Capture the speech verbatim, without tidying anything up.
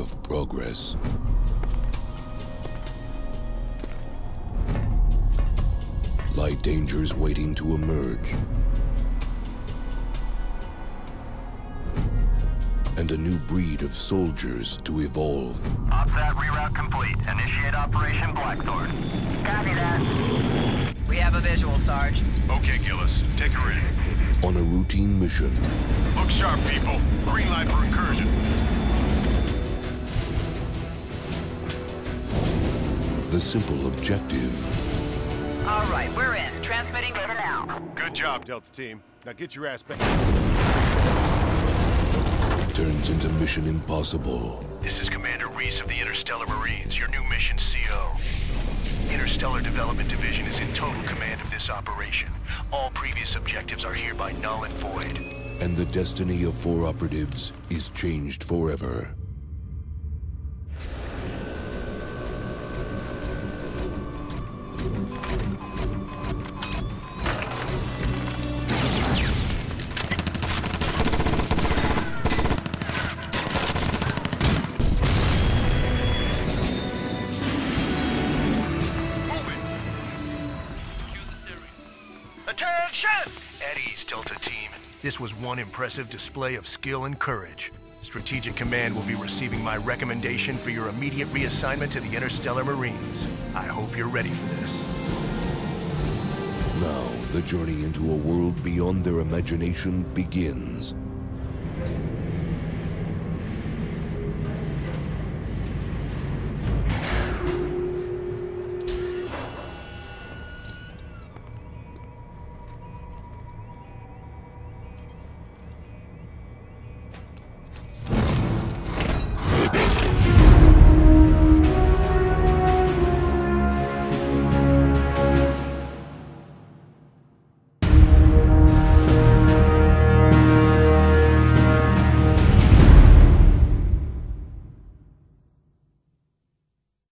Of progress, lie dangers waiting to emerge, and a new breed of soldiers to evolve. OPSAT reroute complete. Initiate Operation Blackthorn. Copy that. We have a visual, Sarge. Okay, Gillis. Take her in. On a routine mission. Look sharp, people. Green light for incursion. The simple objective. All right, we're in. Transmitting data now. Good job, Delta team. Now get your ass back. Turns into Mission Impossible. This is Commander Reese of the Interstellar Marines, your new mission C O. Interstellar Development Division is in total command of this operation. All previous objectives are hereby null and void. And the destiny of four operatives is changed forever. This was one impressive display of skill and courage. Strategic Command will be receiving my recommendation for your immediate reassignment to the Interstellar Marines. I hope you're ready for this. Now, the journey into a world beyond their imagination begins.